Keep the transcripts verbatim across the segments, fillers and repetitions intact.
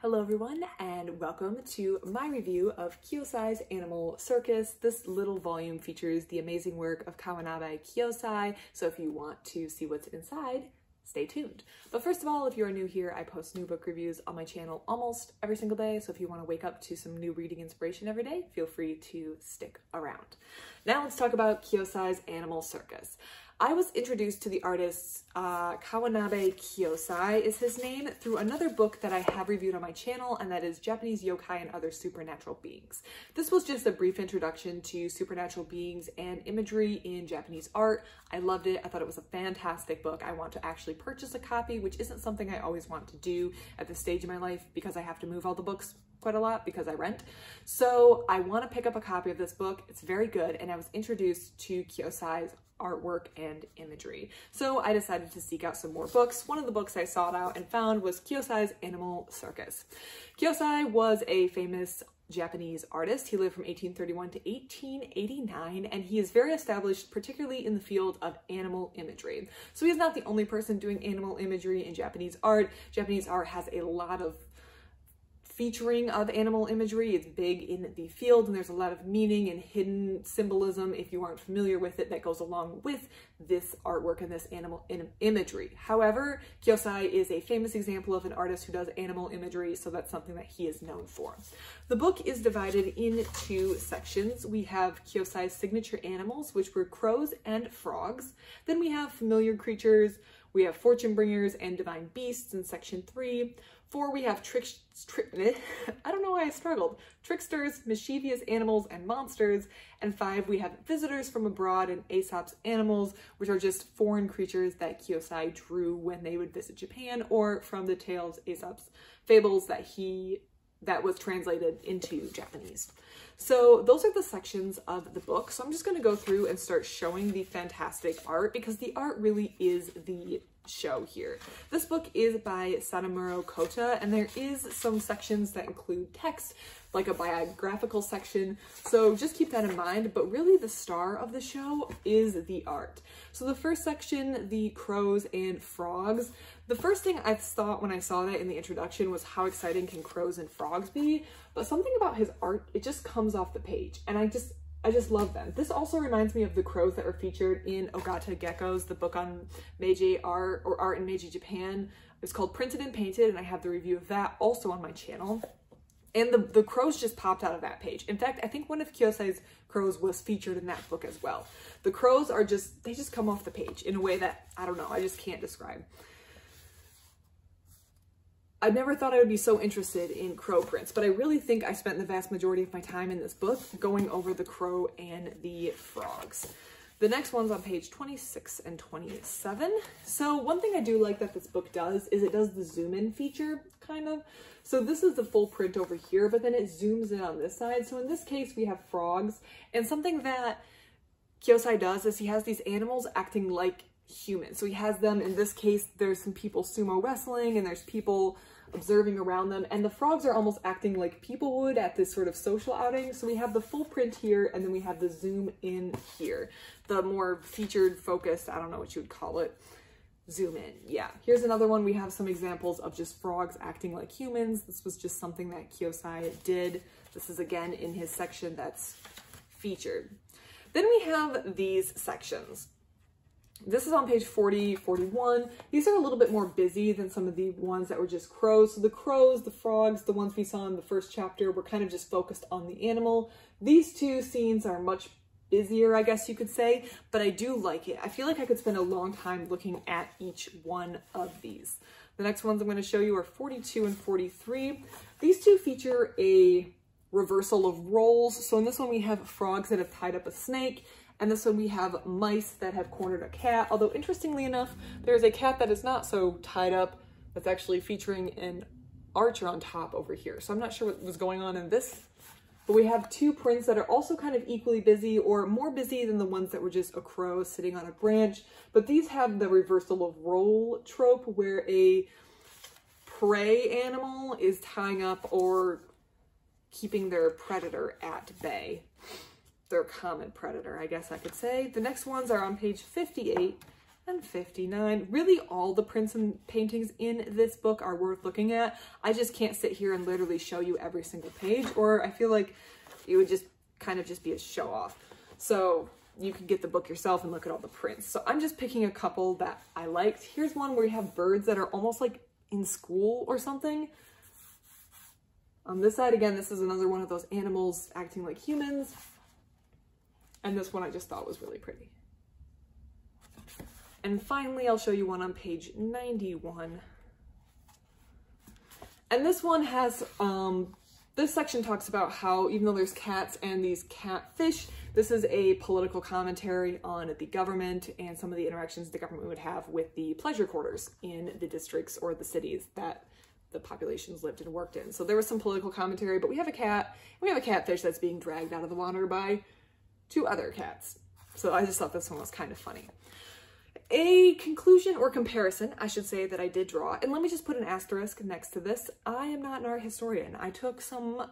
Hello everyone and welcome to my review of Kyōsai's Animal Circus. This little volume features the amazing work of Kawanabe Kyōsai, so if you want to see what's inside, stay tuned. But first of all, if you're new here, I post new book reviews on my channel almost every single day, so if you want to wake up to some new reading inspiration every day, feel free to stick around. Now let's talk about Kyōsai's Animal Circus. I was introduced to the artist uh, Kawanabe Kyōsai is his name through another book that I have reviewed on my channel, and that is Japanese Yokai and Other Supernatural Beings. This was just a brief introduction to supernatural beings and imagery in Japanese art. I loved it. I thought it was a fantastic book. I want to actually purchase a copy, which isn't something I always want to do at this stage in my life because I have to move all the books quite a lot because I rent. So I want to pick up a copy of this book. It's very good, and I was introduced to Kyōsai's artwork and imagery. So I decided to seek out some more books. One of the books I sought out and found was Kyōsai's Animal Circus. Kyōsai was a famous Japanese artist. He lived from eighteen thirty-one to eighteen eighty-nine, and he is very established, particularly in the field of animal imagery. So he's not the only person doing animal imagery in Japanese art. Japanese art has a lot of featuring of animal imagery. It's big in the field, and there's a lot of meaning and hidden symbolism, if you aren't familiar with it, that goes along with this artwork and this animal in imagery. However, Kyōsai is a famous example of an artist who does animal imagery, so that's something that he is known for. The book is divided into sections. We have Kyōsai's signature animals, which were crows and frogs. Then we have familiar creatures. We have fortune bringers and divine beasts in section three. Four, we have trick, tri I don't know why I struggled, tricksters, mischievous animals, and monsters. And five, we have visitors from abroad and Aesop's animals, which are just foreign creatures that Kyōsai drew when they would visit Japan, or from the tales, Aesop's fables that he, that was translated into Japanese. So those are the sections of the book. So I'm just gonna go through and start showing the fantastic art, because the art really is the show here. This book is by Sadamura Koto, and there is some sections that include text, like a biographical section, so just keep that in mind, but really the star of the show is the art. So the first section, the crows and frogs, the first thing I thought when I saw that in the introduction was how exciting can crows and frogs be, but something about his art, it just comes off the page, and I just I just love them. This also reminds me of the crows that were featured in Ogata Gekko's, the book on Meiji art, or art in Meiji Japan. It's called Printed and Painted, and I have the review of that also on my channel. And the, the crows just popped out of that page. In fact, I think one of Kyōsai's crows was featured in that book as well. The crows are just, they just come off the page in a way that, I don't know, I just can't describe. I never thought I would be so interested in crow prints, but I really think I spent the vast majority of my time in this book going over the crow and the frogs. The next one's on page twenty-six and twenty-seven. So one thing I do like that this book does is it does the zoom in feature, kind of. So this is the full print over here, but then it zooms in on this side. So in this case, we have frogs, and something that Kyōsai does is he has these animals acting like human. So he has them, in this case, there's some people sumo wrestling and there's people observing around them, and the frogs are almost acting like people would at this sort of social outing. So we have the full print here, and then we have the zoom in here, the more featured, focused, I don't know what you would call it, zoom in. Yeah, here's another one. We have some examples of just frogs acting like humans. This was just something that Kyōsai did. This is again in his section that's featured. Then we have these sections. This is on page forty, forty-one. These are a little bit more busy than some of the ones that were just crows. So the crows, the frogs, the ones we saw in the first chapter were kind of just focused on the animal. These two scenes are much busier, I guess you could say, but I do like it. I feel like I could spend a long time looking at each one of these. The next ones I'm going to show you are forty-two and forty-three. These two feature a reversal of roles. So in this one we have frogs that have tied up a snake, and this one we have mice that have cornered a cat. Although interestingly enough, there's a cat that is not so tied up, that's actually featuring an archer on top over here. So I'm not sure what was going on in this, but we have two prints that are also kind of equally busy, or more busy than the ones that were just a crow sitting on a branch. But these have the reversal of role trope, where a prey animal is tying up or keeping their predator at bay. Their common predator, I guess I could say. The next ones are on page fifty-eight and fifty-nine. Really, all the prints and paintings in this book are worth looking at. I just can't sit here and literally show you every single page, or I feel like it would just kind of just be a show off. So you can get the book yourself and look at all the prints. So I'm just picking a couple that I liked. Here's one where you have birds that are almost like in school or something. On this side, again, this is another one of those animals acting like humans. And this one I just thought was really pretty. And finally, I'll show you one on page ninety-one. And this one has, um, this section talks about how, even though there's cats and these catfish, this is a political commentary on the government and some of the interactions the government would have with the pleasure quarters in the districts or the cities that the populations lived and worked in. So there was some political commentary, but we have a cat, we have a catfish that's being dragged out of the water by two other cats. So I just thought this one was kind of funny. A conclusion or comparison, I should say, that I did draw, and let me just put an asterisk next to this. I am not an art historian. I took some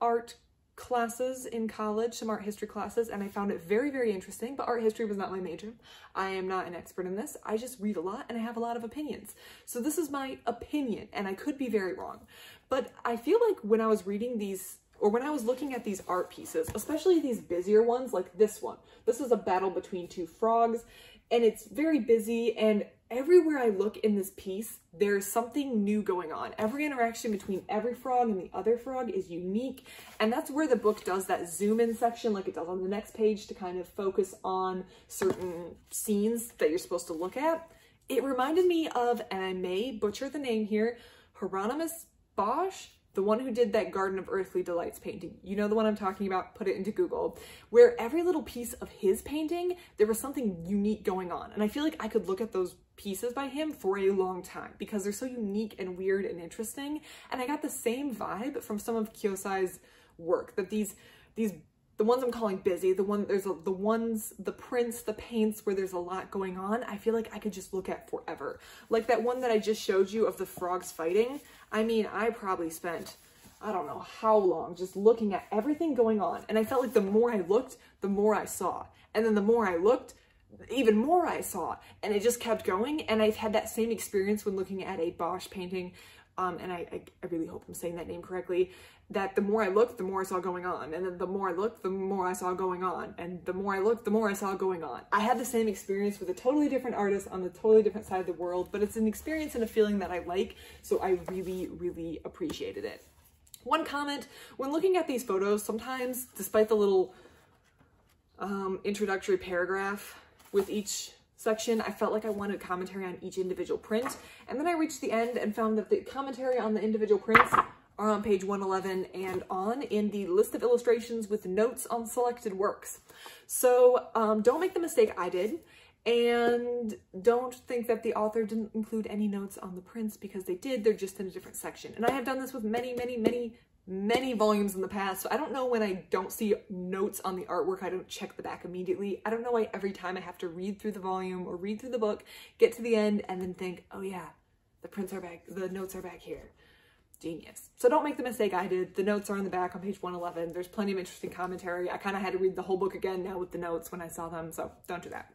art classes in college, some art history classes, and I found it very, very interesting, but art history was not my major. I am not an expert in this. I just read a lot, and I have a lot of opinions. So this is my opinion, and I could be very wrong. But I feel like when I was reading these, or when I was looking at these art pieces, especially these busier ones, like this one. This is a battle between two frogs, and it's very busy, and everywhere I look in this piece, there's something new going on. Every interaction between every frog and the other frog is unique, and that's where the book does that zoom-in section like it does on the next page to kind of focus on certain scenes that you're supposed to look at. It reminded me of, and I may butcher the name here, Hieronymus Bosch, the one who did that Garden of Earthly Delights painting. You know the one I'm talking about, put it into Google, where every little piece of his painting, there was something unique going on. And I feel like I could look at those pieces by him for a long time because they're so unique and weird and interesting. And I got the same vibe from some of Kyōsai's work, that these, these the ones I'm calling busy, the one there's a, the ones, the prints, the paints where there's a lot going on, I feel like I could just look at forever. Like that one that I just showed you of the frogs fighting. I mean, I probably spent, I don't know how long, just looking at everything going on. And I felt like the more I looked, the more I saw. And then the more I looked, even more I saw. And it just kept going. And I've had that same experience when looking at a Bosch painting. Um, and I, I, I really hope I'm saying that name correctly, that the more I looked, the more I saw going on. And then the more I looked, the more I saw going on. And the more I looked, the more I saw going on. I had the same experience with a totally different artist on the totally different side of the world, but it's an experience and a feeling that I like, so I really, really appreciated it. One comment, when looking at these photos, sometimes, despite the little um, introductory paragraph with each section, I felt like I wanted commentary on each individual print, and then I reached the end and found that the commentary on the individual prints are on page one eleven and on in the list of illustrations with notes on selected works. So um, don't make the mistake I did, and don't think that the author didn't include any notes on the prints, because they did. They're just in a different section, and I have done this with many, many, many many volumes in the past, so I don't know when I don't see notes on the artwork, I don't check the back immediately. I don't know why every time I have to read through the volume or read through the book, get to the end, and then think, oh yeah, the prints are back, the notes are back here. Genius. So don't make the mistake I did. The notes are in the back on page one eleven. There's plenty of interesting commentary. I kind of had to read the whole book again now with the notes when I saw them, so don't do that.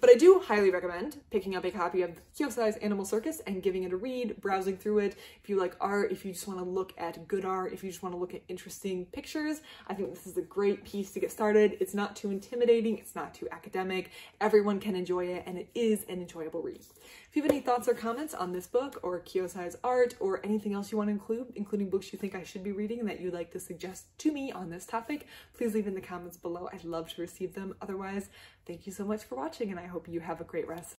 But I do highly recommend picking up a copy of Kyōsai's Animal Circus and giving it a read, browsing through it. If you like art, if you just want to look at good art, if you just want to look at interesting pictures, I think this is a great piece to get started. It's not too intimidating. It's not too academic. Everyone can enjoy it, and it is an enjoyable read. If you have any thoughts or comments on this book or Kyōsai's art or anything else you want to include, including books you think I should be reading and that you'd like to suggest to me on this topic, please leave in the comments below. I'd love to receive them. Otherwise, thank you so much for watching, and I hope you have a great rest.